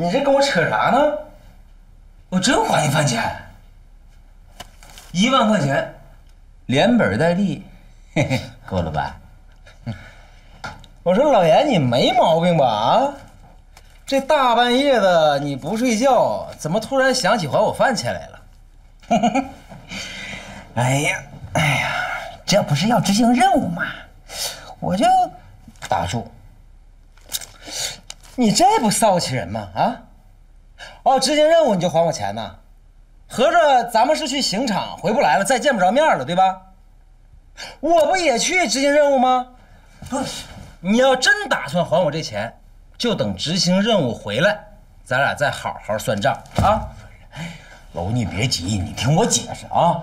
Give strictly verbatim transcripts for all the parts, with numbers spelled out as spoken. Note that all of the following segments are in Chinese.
你这跟我扯啥呢？我真还你饭钱，一万块钱，连本带利，嘿嘿，够了吧？我说老严，你没毛病吧？啊，这大半夜的你不睡觉，怎么突然想起还我饭钱来了？嘿嘿，哎呀，哎呀，这不是要执行任务吗？我就打住。 你这不臊气人吗？啊，哦，执行任务你就还我钱呢？合着咱们是去刑场，回不来了，再见不着面了，对吧？我不也去执行任务吗？不是，你要真打算还我这钱，就等执行任务回来，咱俩再好好算账啊！老吴，你别急，你听我解释啊。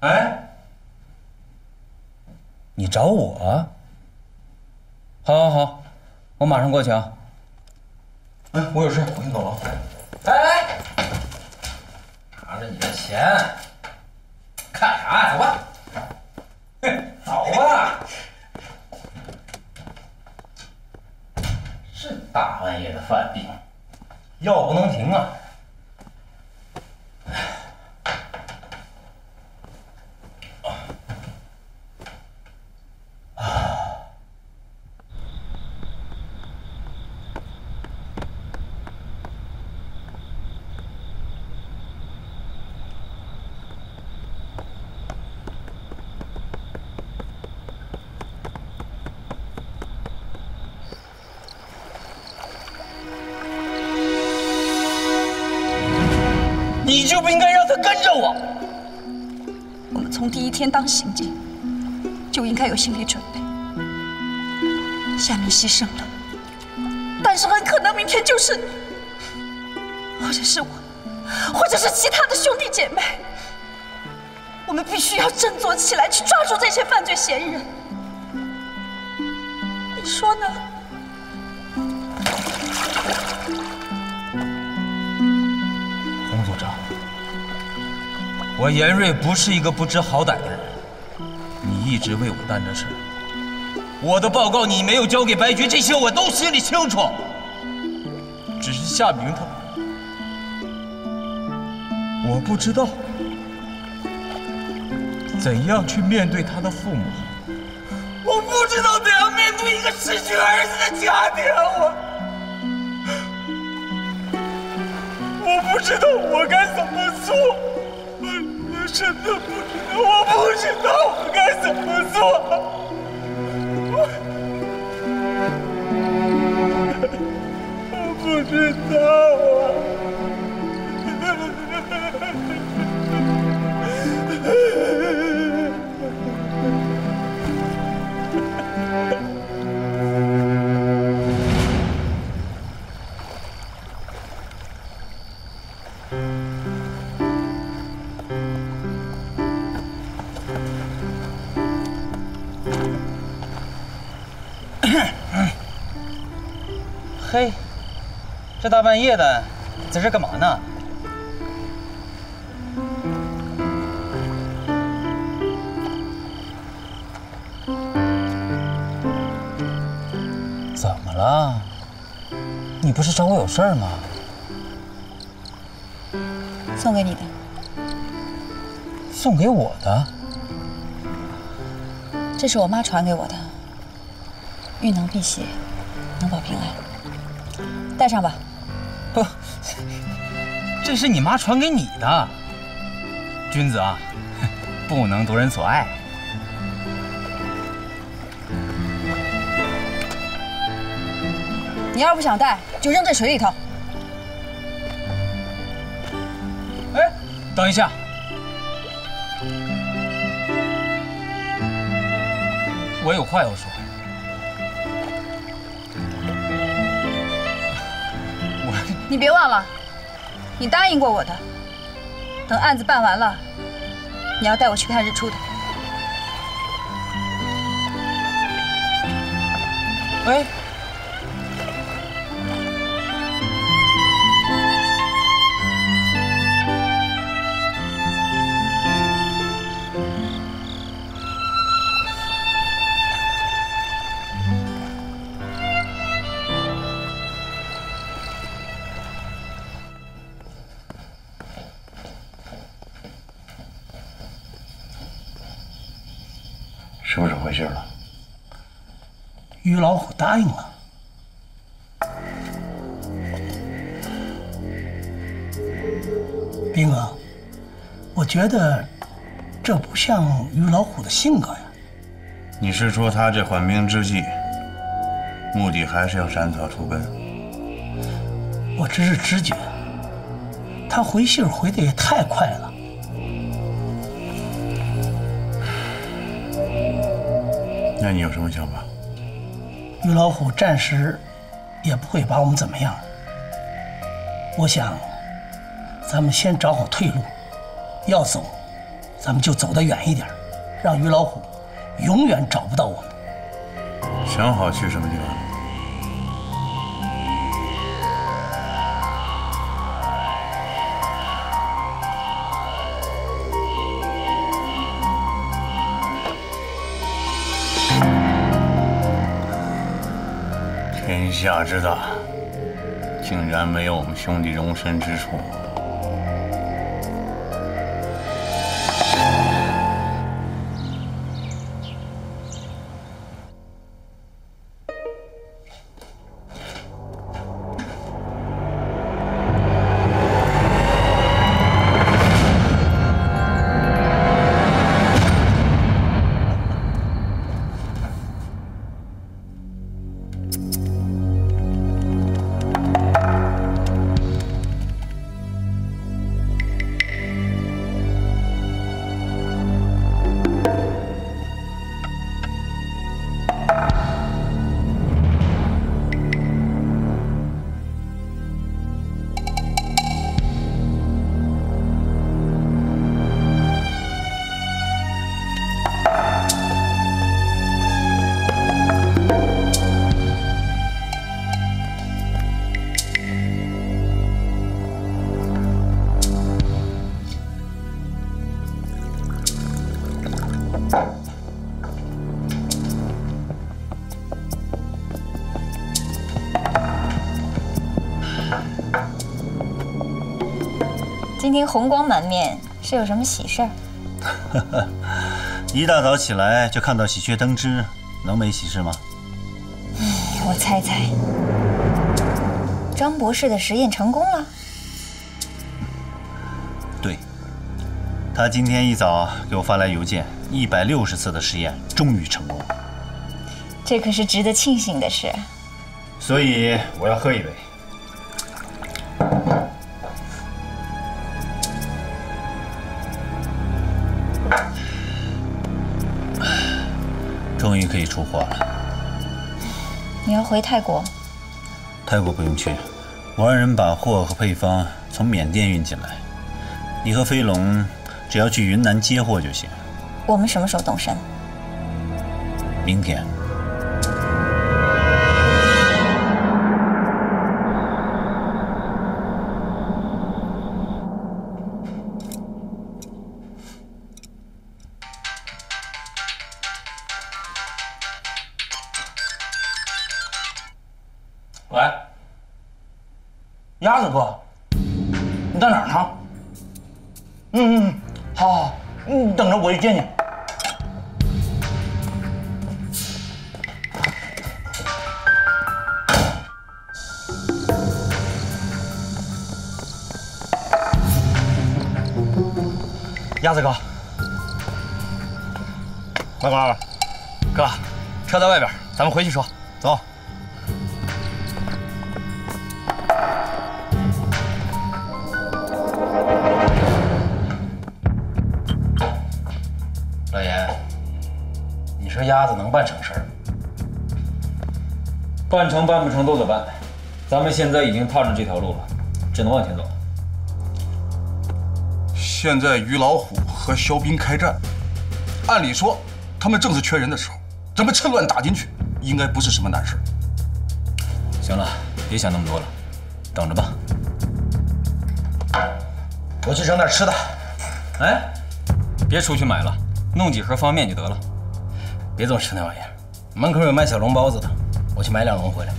哎，你找我？好，好，好，我马上过去啊。哎，我有事，我先走了。哎，拿着你的钱，看啥呀？走吧，走吧。这大半夜的犯病，药不能停啊。 你就不应该让他跟着我。我们从第一天当刑警，就应该有心理准备。夏明牺牲了，但是很可能明天就是你，或者是我，或者是其他的兄弟姐妹。我们必须要振作起来，去抓住这些犯罪嫌疑人。你说呢？ 我严瑞不是一个不知好歹的人，你一直为我担着事。我的报告你没有交给白局，这些我都心里清楚。只是夏明他，我不知道怎样去面对他的父母。我不知道怎样面对一个失去儿子的家庭。我，我不知道我该怎么做。 真的不知道，我不知道我该怎么做。我不知道啊。 嘿，这大半夜的，在这干嘛呢？怎么了？你不是找我有事儿吗？送给你的。送给我的？这是我妈传给我的，玉囊辟邪，能保平安。 带上吧，不，这是你妈传给你的。君子啊，不能夺人所爱。你要是不想带，就扔这水里头。哎，等一下，我有话要说。 你别忘了，你答应过我的。等案子办完了，你要带我去看日出的。哎，是不是回去了？于老虎答应了。 兵啊，我觉得这不像于老虎的性格呀。你是说他这缓兵之计，目的还是要斩草除根？我只是直觉，他回信回的也太快了。那你有什么想法？于老虎暂时也不会把我们怎么样。我想。 咱们先找好退路，要走，咱们就走得远一点，让于老虎永远找不到我们。想好去什么地方？天下之大，竟然没有我们兄弟容身之处。 今天红光满面，是有什么喜事儿？一大早起来就看到喜鹊登枝，能没喜事吗？我猜猜，张博士的实验成功了。对，他今天一早给我发来邮件，一百六十次的实验终于成功。这可是值得庆幸的事。所以我要喝一杯。 终于可以出货了。你要回泰国？泰国不用去，我让人把货和配方从缅甸运进来。你和飞龙只要去云南接货就行。我们什么时候动身？明天。鸭子哥，你到哪儿呢？嗯嗯，好，好，你等着，我去接你。鸭子哥，老高，哥，车在外边，咱们回去说。走。 这鸭子能办成事儿，办成办不成都得办。咱们现在已经踏上这条路了，只能往前走。现在于老虎和肖兵开战，按理说他们正是缺人的时候，咱们趁乱打进去，应该不是什么难事。行了，别想那么多了，等着吧。我去整点吃的。哎，别出去买了，弄几盒方便面就得了。 别总吃那玩意儿，门口有卖小笼包子的，我去买两笼回来。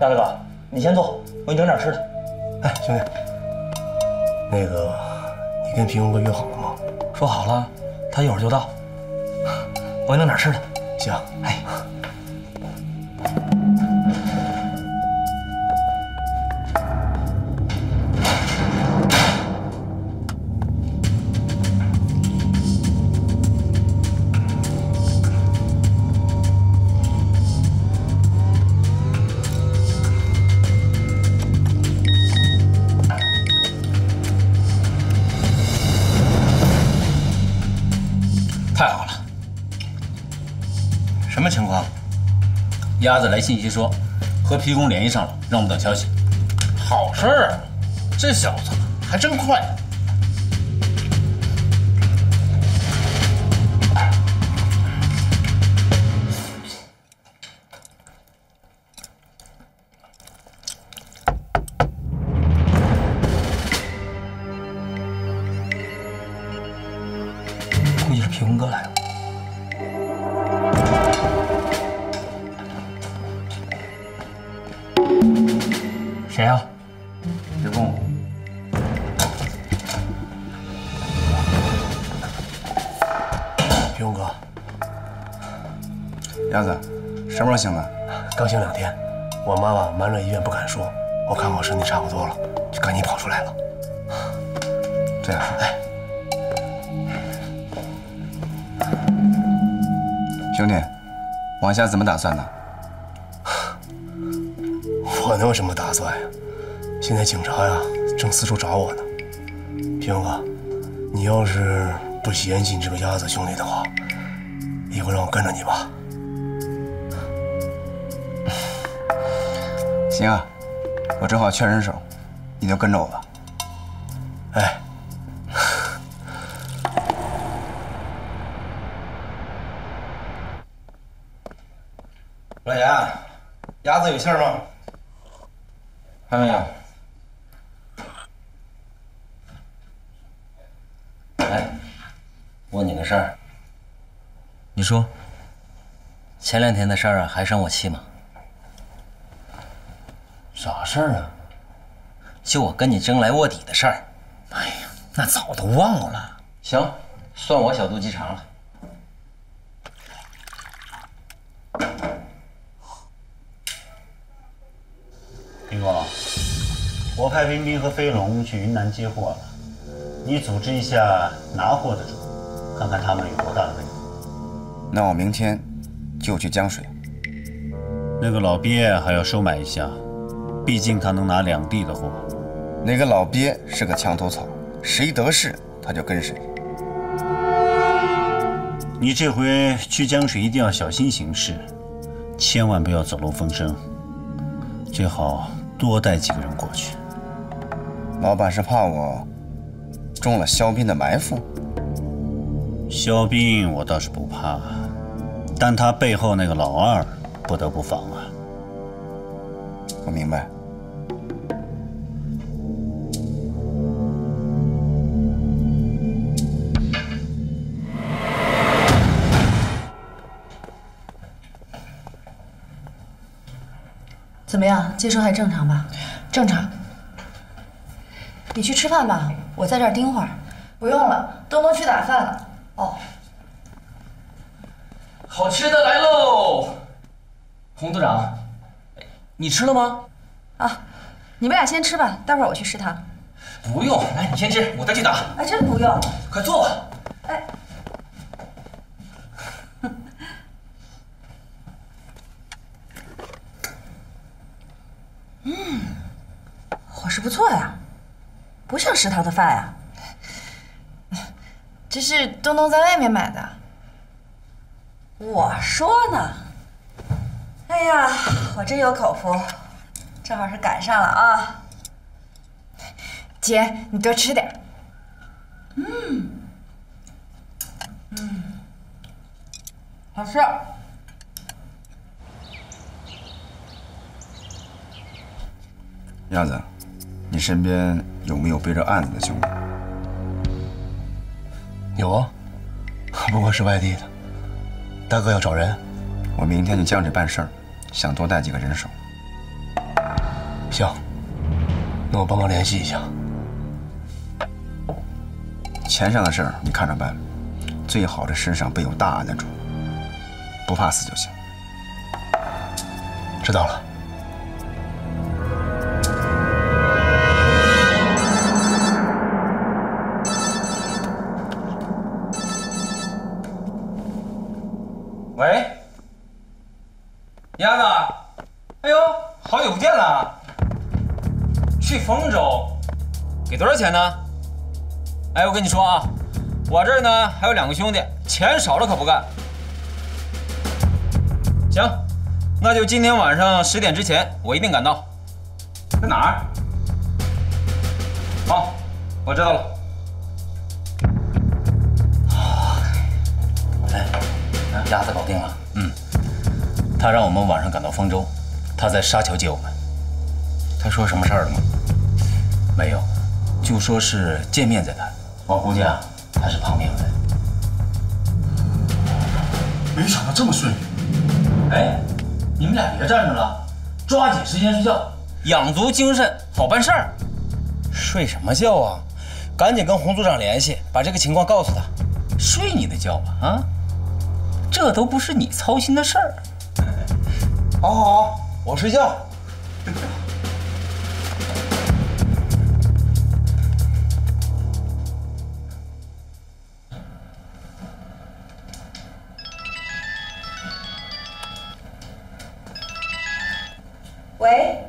大大哥，你先坐，我给你整点吃的。哎，兄弟，那个你跟平庸哥约好了吗？说好了，他一会儿就到。我给你弄点吃的。行，哎。 什么情况？鸭子来信息说和皮公联系上了，让我们等消息。好事儿啊，这小子还真快、啊。估计是皮公哥来了。 谁呀、啊？别碰我！平庸哥，鸭子，什么时候醒的？刚醒两天。我妈妈瞒着医院不敢说，我看我身体差不多了，就赶紧跑出来了。这样，哎，兄弟，往下怎么打算呢？ 我能有什么打算呀？现在警察呀正四处找我呢。平庸哥，你要是不嫌弃这个鸭子兄弟的话，以后让我跟着你吧。行啊，我正好缺人手，你就跟着我吧。哎。 老严，鸭子有信吗？ 还没有。哎，问你个事儿。你说，前两天的事儿啊，还生我气吗？啥事儿啊？就我跟你争来卧底的事儿。哎呀，那早都忘了。行，算我小肚鸡肠了。平哥。 我派冰冰和飞龙去云南接货了，你组织一下拿货的主，看看他们有多大的问题。那我明天就去江水。那个老鳖还要收买一下，毕竟他能拿两地的货。那个老鳖是个墙头草，谁得势他就跟谁。你这回去江水一定要小心行事，千万不要走漏风声，最好多带几个人过去。 老板是怕我中了肖斌的埋伏。肖斌我倒是不怕，但他背后那个老二不得不防啊。我明白。怎么样，接收还正常吧？正常。 你去吃饭吧，我在这儿盯会儿。不用了，东东去打饭了。哦，好吃的来喽！洪组长，你吃了吗？啊，你们俩先吃吧，待会儿我去食堂。不用，来你先吃，我再去打。哎，真不用，快坐吧。哎，嗯，伙食不错呀。 不像食堂的饭呀、啊，这是东东在外面买的。我说呢，哎呀，我真有口福，正好是赶上了啊。姐，你多吃点。嗯，嗯，好吃。 鸭子，你身边有没有背着案子的兄弟？有啊，不过是外地的。大哥要找人，我明天去江里办事儿，想多带几个人手。校，那我帮忙联系一下。钱上的事儿你看着办，最好的身上备有大案的主，不怕死就行。知道了。 喂，丫子，哎呦，好久不见了。去冯州，给多少钱呢？哎，我跟你说啊，我这儿呢还有两个兄弟，钱少了可不干。行，那就今天晚上十点之前，我一定赶到。在哪儿？好，我知道了。 鸭子搞定了，嗯，他让我们晚上赶到方舟，他在沙桥接我们。他说什么事儿了吗？没有，就说是见面再谈。我估计啊，他是旁边人。没想到这么顺利。哎，你们俩别站着了，抓紧时间睡觉，养足精神，好办事儿。睡什么觉啊？赶紧跟洪组长联系，把这个情况告诉他。睡你的觉吧，啊？ 这都不是你操心的事儿。好，好，好，我睡觉。喂，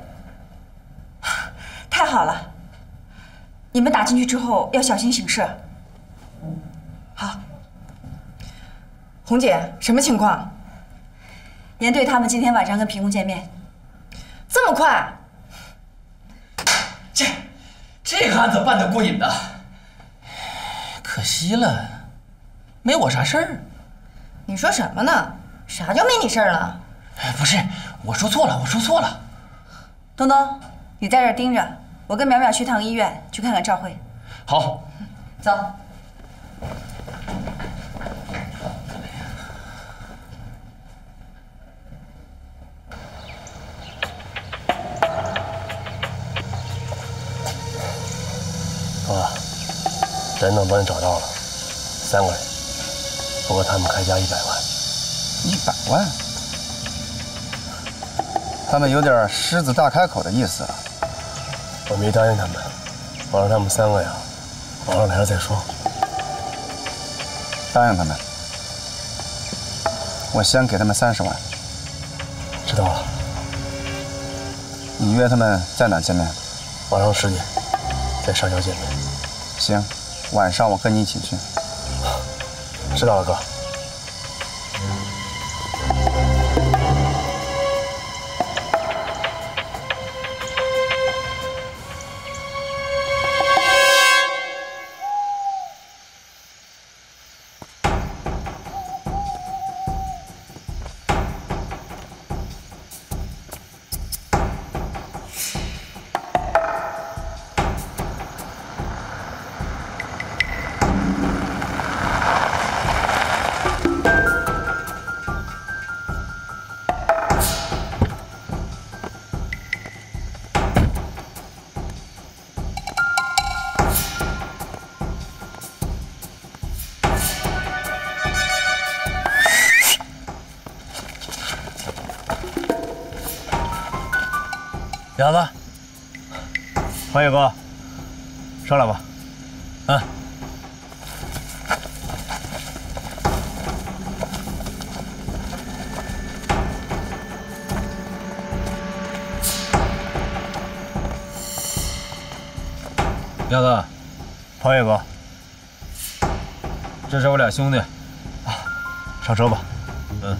太好了！你们打进去之后要小心行事。好。 红姐，什么情况？严队他们今天晚上跟平工见面，这么快？这这个案子办得过瘾的，可惜了，没我啥事儿。你说什么呢？啥叫没你事儿了？哎，不是，我说错了，我说错了。东东，你在这儿盯着，我跟淼淼去趟医院，去看看赵慧。好，走。 人能帮你找到了，三个人，不过他们开价一百万。一百万？他们有点狮子大开口的意思啊。我没答应他们，我让他们三个呀，晚上来了再说。答应他们，我先给他们三十万。知道了。你约他们在哪见面？晚上十点，在沙桥见面。行。 晚上我跟你一起去。知道了，哥。小子，欢迎哥，上来吧，啊！彪子，欢迎哥，这是我俩兄弟，啊，上车吧，嗯。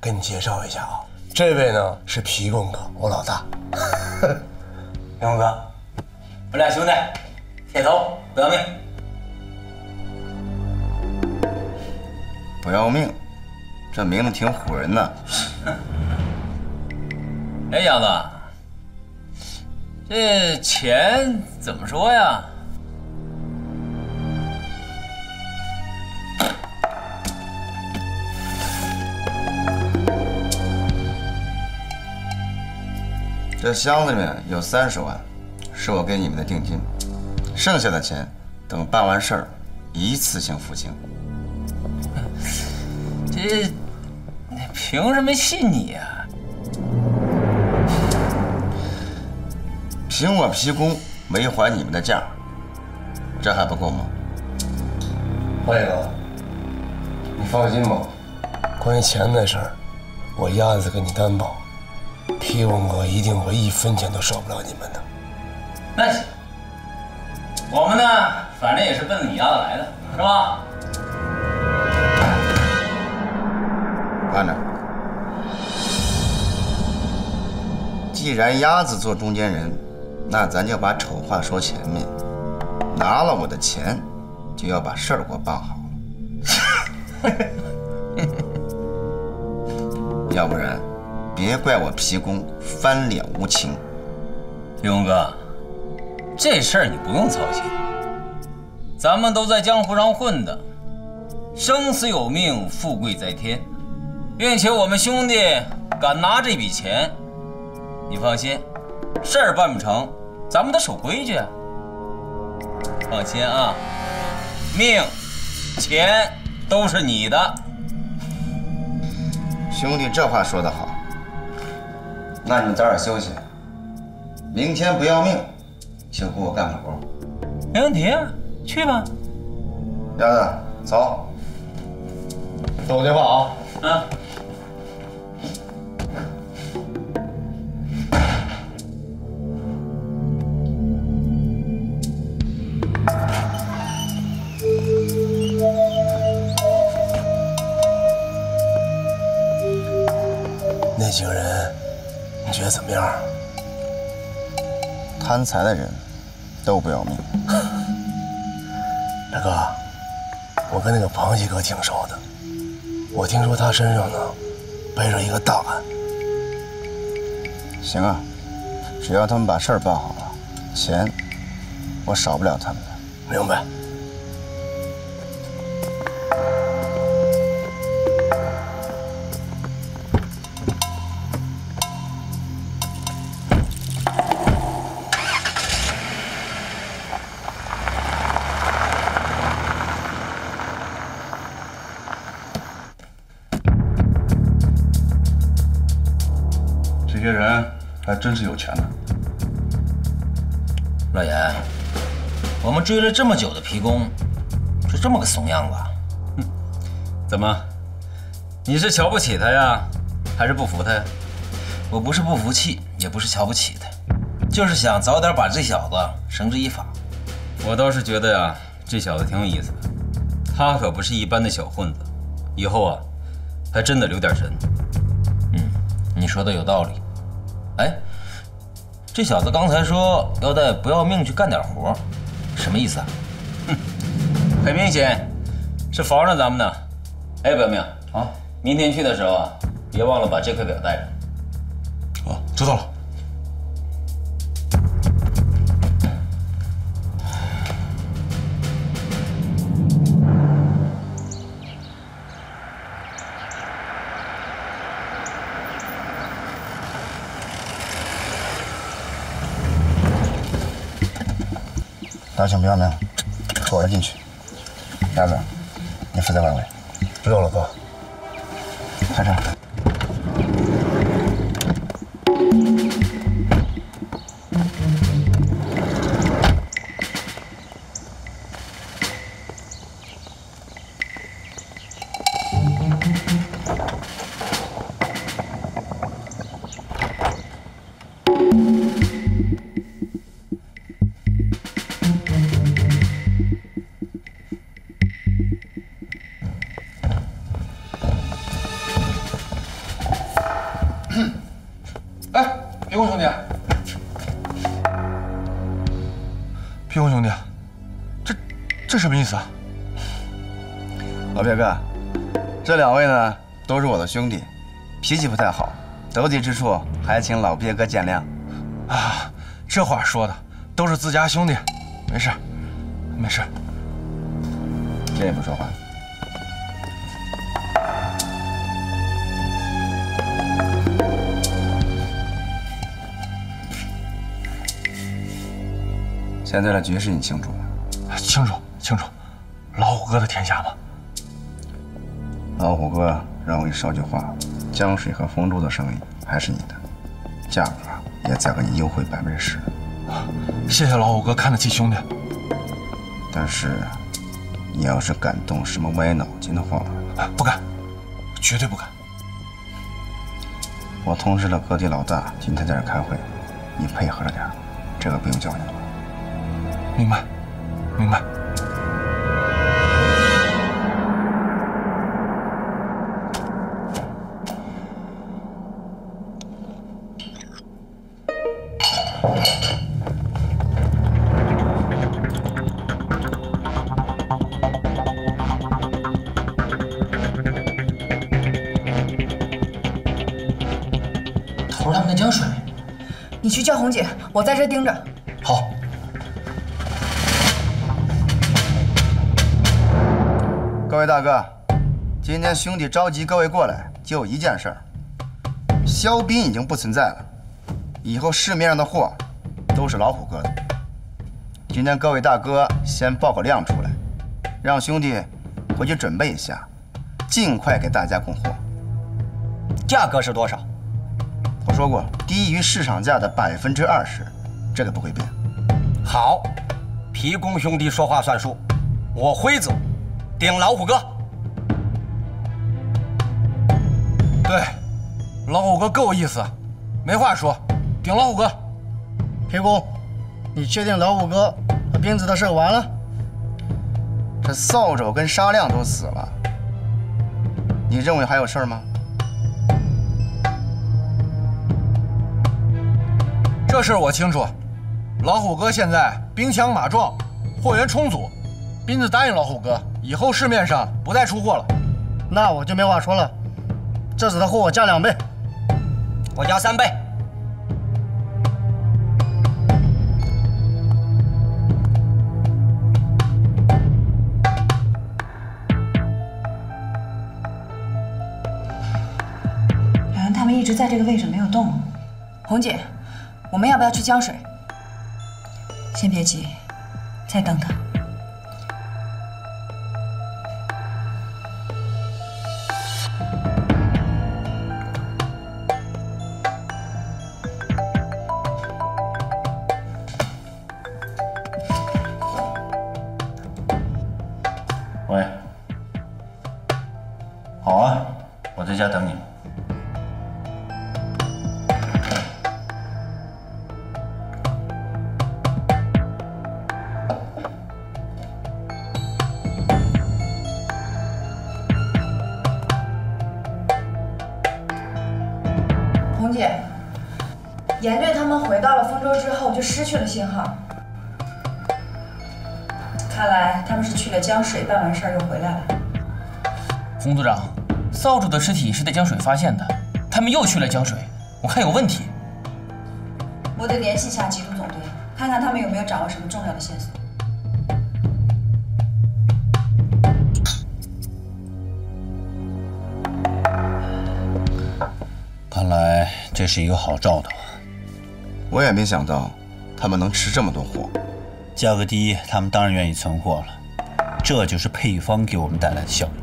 给你介绍一下啊，这位呢是皮公哥，我老大。皮公哥，我俩兄弟，铁头不要命，不要命，这名字挺唬人的。哎，小子，这钱怎么说呀？ 这箱子里面有三十万，是我给你们的定金，剩下的钱等办完事儿一次性付清。这凭什么信你啊？凭我皮公没还你们的价，这还不够吗？万哥，你放心吧，关于钱的事儿，我一竿子给你担保。 皮公哥一定会一分钱都少不了你们的。那行，我们呢，反正也是奔着你丫的来的，是吧？慢着，既然鸭子做中间人，那咱就把丑话说前面，拿了我的钱，就要把事儿给我办好了，要不然。 别怪我皮公翻脸无情，皮公哥，这事儿你不用操心。咱们都在江湖上混的，生死有命，富贵在天。并且我们兄弟敢拿这笔钱，你放心，事儿办不成，咱们得守规矩啊。放心啊，命、钱都是你的。兄弟，这话说得好。 那你们早点休息，明天不要命就给我干活。没问题啊，去吧。丫子，走，等我电话啊。啊。那几个人。 你觉得怎么样？贪财的人都不要命。大哥，我跟那个螃蟹哥挺熟的，我听说他身上呢背着一个大案。行啊，只要他们把事儿办好了，钱我少不了他们的。明白。 这些人还真是有钱呢。老严，我们追了这么久的皮公，是这么个怂样子。哼，怎么？你是瞧不起他呀，还是不服他呀？我不是不服气，也不是瞧不起他，就是想早点把这小子绳之以法。我倒是觉得呀，这小子挺有意思的，他可不是一般的小混子，以后啊，还真得留点神。嗯，你说的有道理。 哎，这小子刚才说要带不要命去干点活，什么意思啊？哼，很明显是防着咱们呢。哎，不要命啊！明天去的时候啊，别忘了把这块表带上。哦，知道了。邀请不要命，躲着进去。鸭子，你负责外围。不用了，哥。开车。空兄弟，屁空兄弟，这这什么意思啊？老别干，这两位呢都是我的兄弟，脾气不太好，得体之处还请老别哥见谅。啊，这话说的都是自家兄弟，没事，没事。谁也不说话。 现在的局势你清楚吗？清楚清楚，老虎哥的天下嘛。老虎哥让我给你捎句话：江水和丰州的生意还是你的，价格也再给你优惠百分之十。谢谢老虎哥看得起兄弟。但是，你要是敢动什么歪脑筋的话，不敢，绝对不敢。我通知了各地老大今天在这开会，你配合着点，这个不用教你了。 明白，明白。头儿他们那江水，你去叫红姐，我在这盯着。好。 各位大哥，今天兄弟召集各位过来，就一件事儿：肖斌已经不存在了，以后市面上的货都是老虎哥的。今天各位大哥先报个量出来，让兄弟回去准备一下，尽快给大家供货。价格是多少？我说过，低于市场价的百分之二十，这个不会变。好，皮公兄弟说话算数，我辉子。 顶老虎哥，对，老虎哥够意思，没话说，顶老虎哥。皮公，你确定老虎哥和斌子的事完了？这扫帚跟沙亮都死了，你认为还有事儿吗？这事我清楚，老虎哥现在兵强马壮，货源充足，斌子答应老虎哥。 以后市面上不再出货了，那我就没话说了。这次的货我加两倍，我加三倍。两人他们一直在这个位置没有动。红姐，我们要不要去江水？先别急，再等等。 在家等你。红姐，严队他们回到了丰州之后，就失去了信号。看来他们是去了江水，办完事儿又回来了。洪组长。 扫帚的尸体是在江水发现的，他们又去了江水，我看有问题。我得联系一下缉毒总队，看看他们有没有掌握什么重要的线索。看来这是一个好兆头啊！我也没想到他们能吃这么多货，价格低，他们当然愿意存货了，这就是配方给我们带来的效应。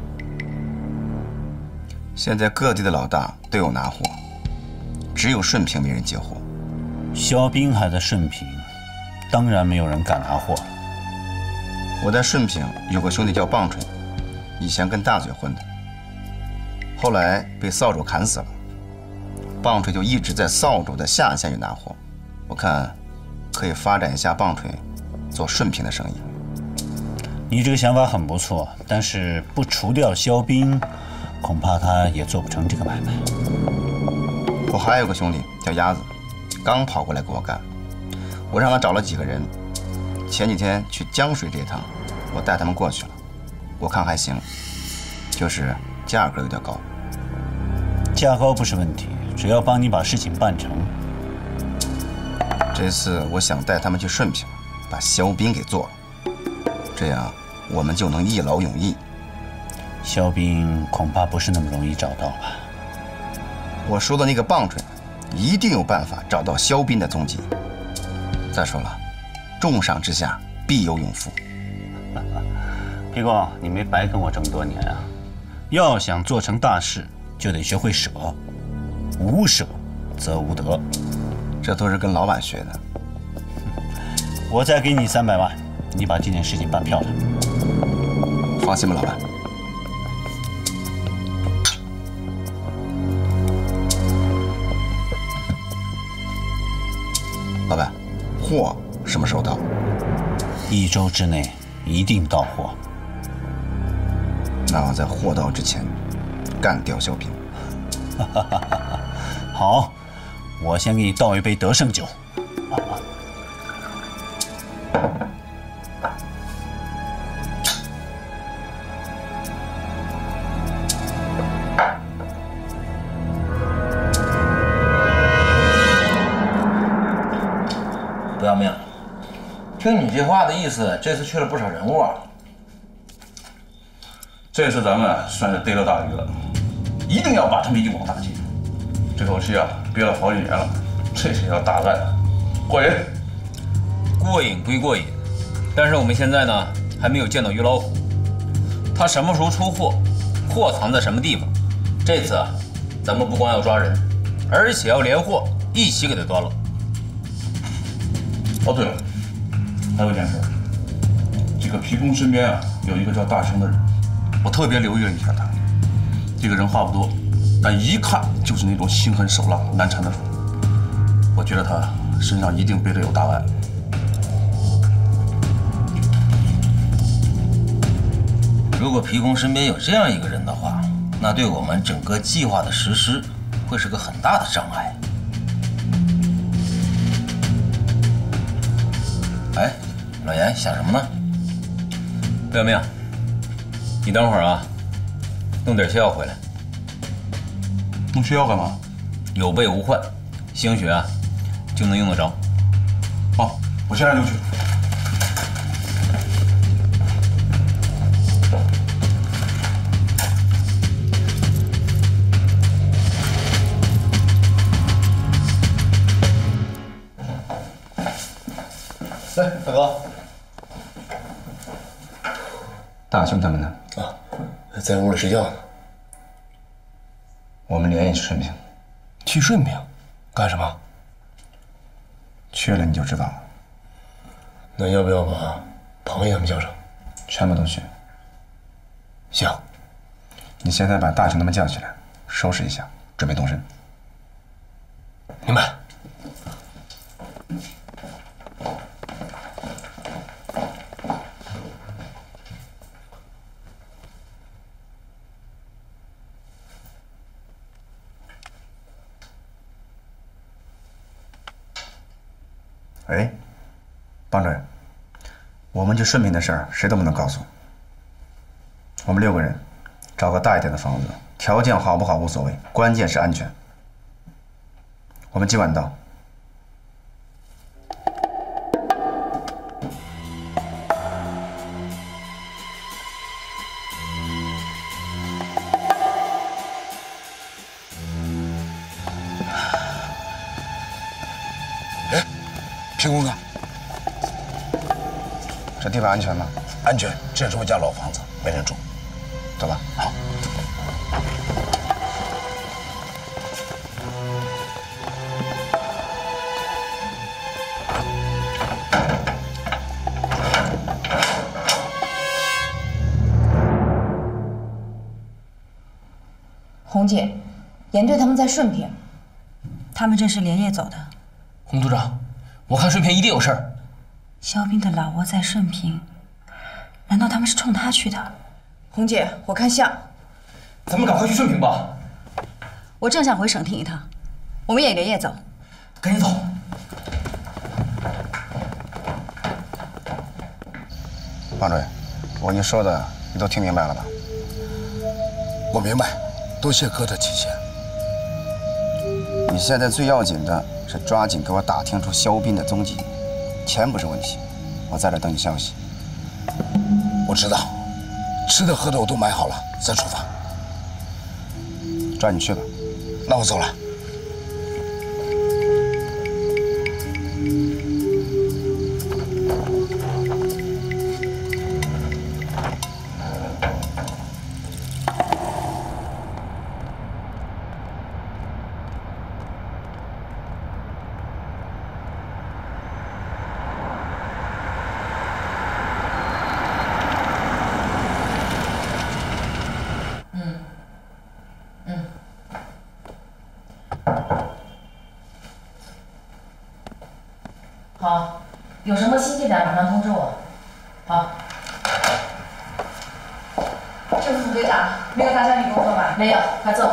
现在各地的老大都有拿货，只有顺平没人接货。肖斌还在顺平，当然没有人敢拿货了。我在顺平有个兄弟叫棒槌，以前跟大嘴混的，后来被扫帚砍死了。棒槌就一直在扫帚的下线去拿货。我看可以发展一下棒槌，做顺平的生意。你这个想法很不错，但是不除掉肖斌。 恐怕他也做不成这个买卖。我还有个兄弟叫鸭子，刚跑过来给我干。我让他找了几个人，前几天去江水这一趟，我带他们过去了，我看还行，就是价格有点高。价高不是问题，只要帮你把事情办成。这次我想带他们去顺平，把肖斌给做了，这样我们就能一劳永逸。肖斌恐怕不是那么容易找到吧？我说的那个棒槌，一定有办法找到肖斌的踪迹。 再说了，重赏之下必有勇夫。皮公，你没白跟我这么多年啊！要想做成大事，就得学会舍，无舍则无得。这都是跟老板学的。我再给你三百万，你把这件事情办漂亮。放心吧，老板。 货什么时候到？一周之内一定到货。那我在货到之前干掉小平。好，我先给你倒一杯得胜酒。听你这话的意思，这次去了不少人物啊。这次咱们算是逮到大鱼了，一定要把他们一网打尽。这口气啊，憋了好几年了，这次要大干，过瘾。过瘾归过瘾，但是我们现在呢，还没有见到于老虎，他什么时候出货，货藏在什么地方？这次啊，咱们不光要抓人，而且要连货一起给他端了。哦，对了。 还有一件事，这个皮公身边啊有一个叫大生的人，我特别留意了一下他。这个人话不多，但一看就是那种心狠手辣、难缠的主。我觉得他身上一定背着有大案。如果皮公身边有这样一个人的话，那对我们整个计划的实施会是个很大的障碍。哎。 老严想什么呢？廖明，你等会儿啊，弄点西药回来。弄西药干嘛？有备无患，兴许啊就能用得着。好，我现在就去。来，大哥。 大兄他们呢？啊，在屋里睡觉呢。我们连夜去顺平。去顺平，干什么？去了你就知道了。那要不要把庞毅他们叫上？全部都去。行。你现在把大兄他们叫起来，收拾一下，准备动身。明白。 哎，帮主任，我们去顺平的事儿谁都不能告诉。我们六个人，找个大一点的房子，条件好不好无所谓，关键是安全。我们今晚到。哎。 皮公子，这地方安全吗？安全，这是我家老房子，没人住。走吧。好。红姐，严队他们在顺平，他们这是连夜走的。洪组长。 我看顺平一定有事儿。肖斌的老窝在顺平，难道他们是冲他去的？红姐，我看像。咱们赶快去顺平吧。我正想回省厅一趟，我们也连夜走。赶紧走。胖主任，我跟你说的你都听明白了吧？我明白，多谢哥的提醒。你现在最要紧的是抓紧给我打听出肖斌的踪迹，钱不是问题，我在这等你消息。我知道，吃的喝的我都买好了，再出发。抓紧去吧。那我走了。 有什么新进展，马上通知我。好。这是副队长，没有打搅你工作吧？没有，快坐。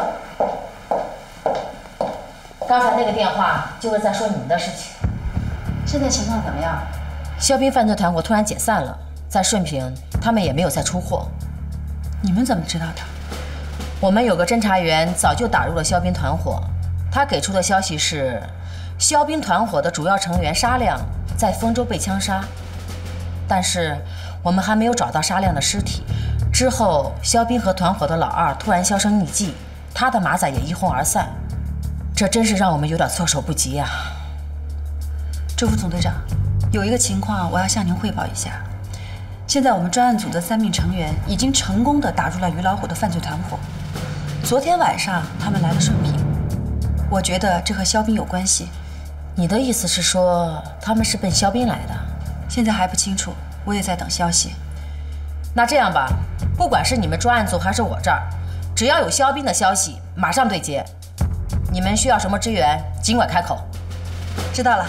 刚才那个电话就是在说你们的事情。现在情况怎么样？肖斌犯罪团伙突然解散了，在顺平他们也没有再出货。你们怎么知道的？我们有个侦查员早就打入了肖斌团伙，他给出的消息是，肖斌团伙的主要成员沙亮。 在丰州被枪杀，但是我们还没有找到沙亮的尸体。之后，肖斌和团伙的老二突然销声匿迹，他的马仔也一哄而散，这真是让我们有点措手不及呀、啊。周副总队长，有一个情况我要向您汇报一下。现在我们专案组的三名成员已经成功的打入了于老虎的犯罪团伙。昨天晚上他们来了顺平，我觉得这和肖斌有关系。 你的意思是说他们是奔肖斌来的？现在还不清楚，我也在等消息。那这样吧，不管是你们专案组还是我这儿，只要有肖斌的消息，马上对接。你们需要什么支援，尽管开口。知道了，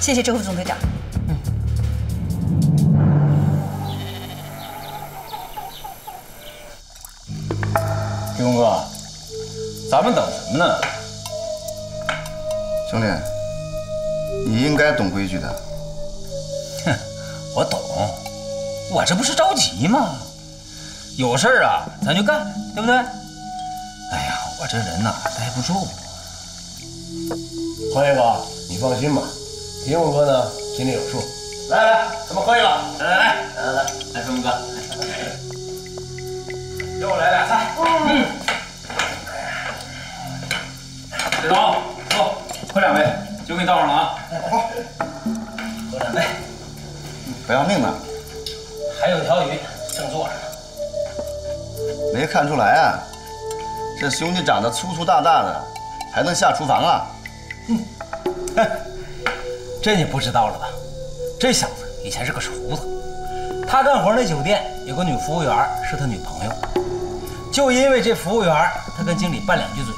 谢谢周副总队长。嗯。玉龙哥，咱们等什么呢？兄弟。 你应该懂规矩的。哼，我懂，我这不是着急吗？有事儿啊，咱就干，对不对？哎呀，我这人呐、啊，待不住。欢迎哥，你放心吧，李勇哥呢，心里有数。来来，咱们喝一个。来来来来来来，忠哥，给我来俩菜。嗯。队长，走，喝两杯。 酒给你倒上了啊！好，喝两杯，不要命的。还有条鱼正做着呢。没看出来啊，这兄弟长得粗粗大大的，还能下厨房啊？嗯，这你不知道了吧？这小子以前是个厨子，他干活那酒店有个女服务员是他女朋友，就因为这服务员，他跟经理拌两句嘴，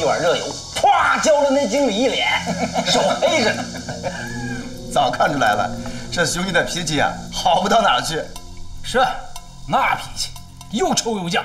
一碗热油。 哗，浇了那经理一脸，手黑着呢。早看出来了，这兄弟的脾气啊，好不到哪儿去。是，那脾气又臭又犟。